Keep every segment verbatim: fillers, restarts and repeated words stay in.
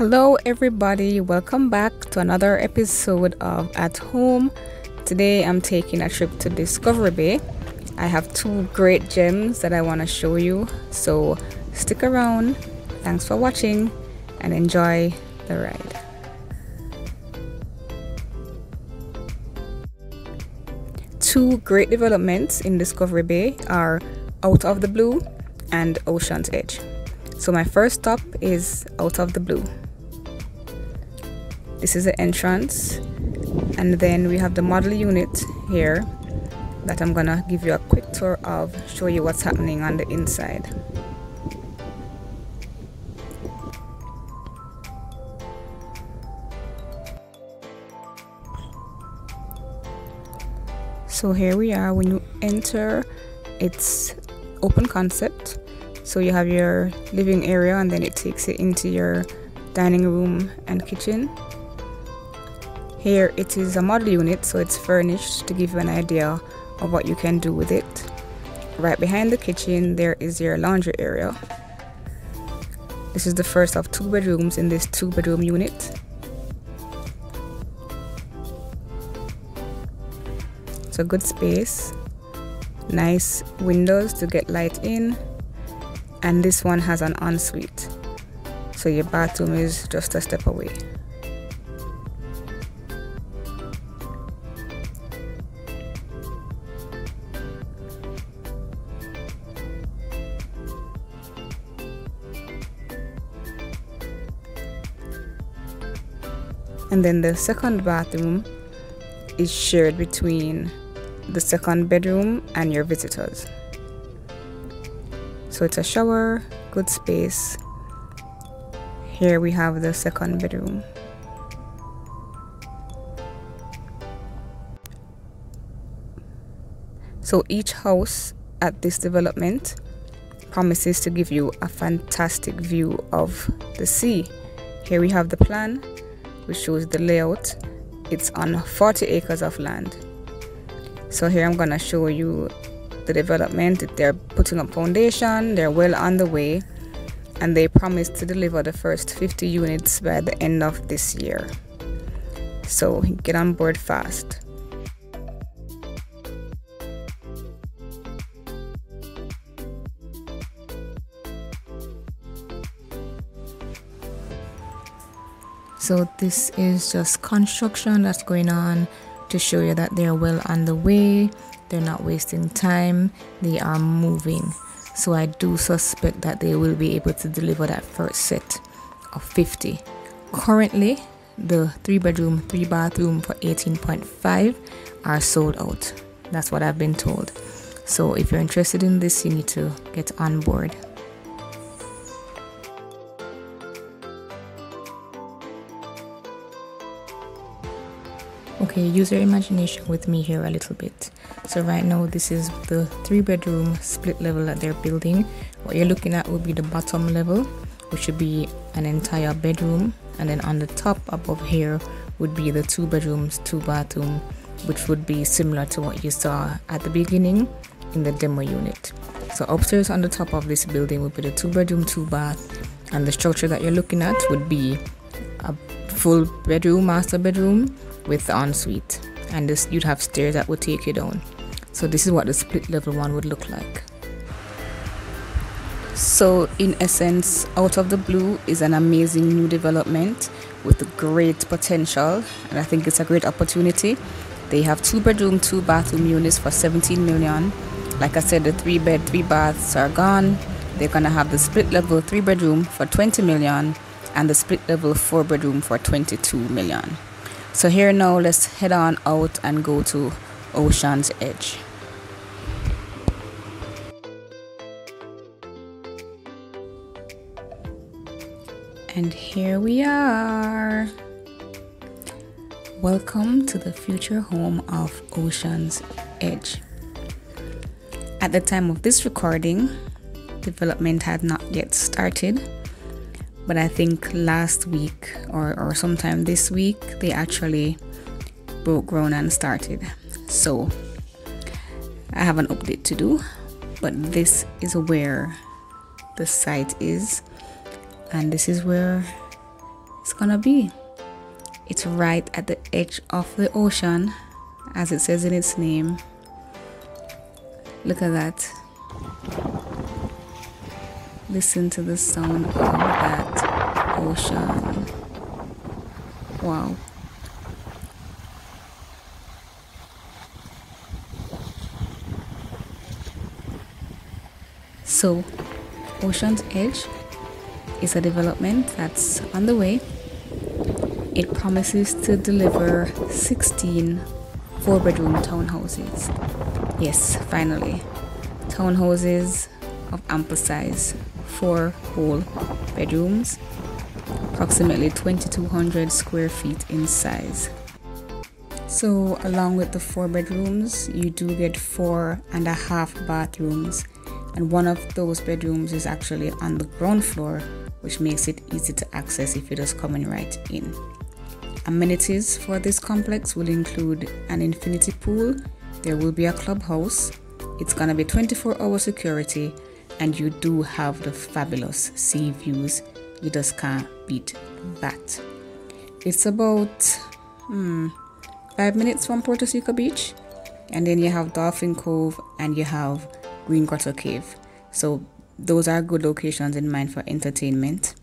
Hello everybody, welcome back to another episode of At Home. Today I'm taking a trip to Discovery Bay. I have two great gems that I want to show you, so stick around. Thanks for watching and enjoy the ride. Two great developments in Discovery Bay are Out of the Blue and Ocean's Edge. So my first stop is Out of the Blue. This is the entrance, and then we have the model unit here that I'm gonna give you a quick tour of, show you what's happening on the inside. So here we are. When you enter, it's open concept, so you have your living area and then it takes it into your dining room and kitchen. Here it is a model unit, so it's furnished to give you an idea of what you can do with it. Right behind the kitchen there is your laundry area. This is the first of two bedrooms in this two bedroom unit. It's a good space, nice windows to get light in, and this one has an ensuite, so your bathroom is just a step away. And then the second bathroom is shared between the second bedroom and your visitors. So it's a shower, good space. Here we have the second bedroom. So each house at this development promises to give you a fantastic view of the sea. Here we have the plan, which shows the layout. It's on forty acres of land. So here I'm gonna show you the development. They're putting up foundation, they're well on the way, and they promise to deliver the first fifty units by the end of this year. So get on board fast. So this is just construction that's going on to show you that they're well on the way. They're not wasting time, they are moving. So I do suspect that they will be able to deliver that first set of fifty. Currently, the three bedroom, three bathroom for eighteen point five are sold out. That's what I've been told. So if you're interested in this, you need to get on board. Okay, use your imagination with me here a little bit. So right now this is the three bedroom split level that they're building. What you're looking at will be the bottom level, which should be an entire bedroom, and then on the top above here would be the two bedrooms, two bathroom, which would be similar to what you saw at the beginning in the demo unit. So upstairs on the top of this building would be the two bedroom, two bath, and the structure that you're looking at would be a full bedroom, master bedroom, with the ensuite, and this you'd have stairs that would take you down. So this is what the split level one would look like. So in essence, Out of the Blue is an amazing new development with great potential, and I think it's a great opportunity. They have two bedroom, two bathroom units for seventeen million. Like I said, the three bed, three baths are gone. They're gonna have the split level three bedroom for twenty million and the split level four bedroom for twenty-two million. So here now, let's head on out and go to Ocean's Edge. And here we are. Welcome to the future home of Ocean's Edge. At the time of this recording, development had not yet started. But I think last week or, or sometime this week, they actually broke ground and started. So I have an update to do, but this is where the site is, and this is where gonna be. It's right at the edge of the ocean, as it says in its name. Look at that. Listen to the sound of that ocean. Wow. So, Ocean's Edge is a development that's on the way. It promises to deliver sixteen four-bedroom townhouses. Yes, finally. Townhouses of ample size, four whole bedrooms, approximately twenty-two hundred square feet in size. So, along with the four bedrooms, you do get four and a half bathrooms. And one of those bedrooms is actually on the ground floor, which makes it easy to access if you're just coming right in. Amenities for this complex will include an infinity pool, there will be a clubhouse, it's gonna be twenty-four hour security, and you do have the fabulous sea views. You just can't beat that. It's about hmm, five minutes from Porto Seco Beach, and then you have Dolphin Cove and you have Green Grotto Cave. So those are good locations in mind for entertainment.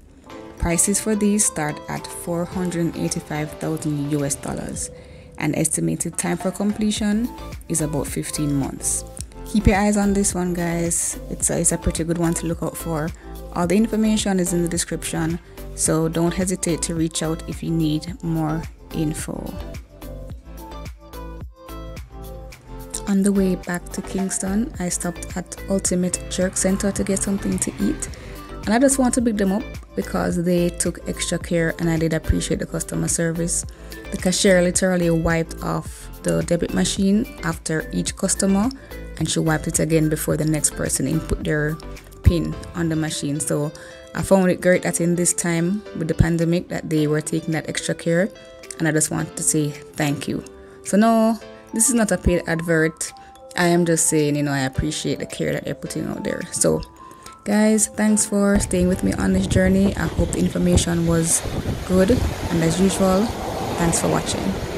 Prices for these start at four hundred eighty-five thousand US dollars. An estimated time for completion is about fifteen months. Keep your eyes on this one, guys. It's a, it's a pretty good one to look out for. All the information is in the description, so don't hesitate to reach out if you need more info. On the way back to Kingston, I stopped at Ultimate Jerk Center to get something to eat, and I just want to pick them up because they took extra care and I did appreciate the customer service. The cashier literally wiped off the debit machine after each customer, and she wiped it again before the next person input their pin on the machine. So I found it great that in this time with the pandemic that they were taking that extra care, and I just want to say thank you. So no, this is not a paid advert. I am just saying, you know, I appreciate the care that they're putting out there. So guys, thanks for staying with me on this journey. I hope the information was good, and as usual, thanks for watching.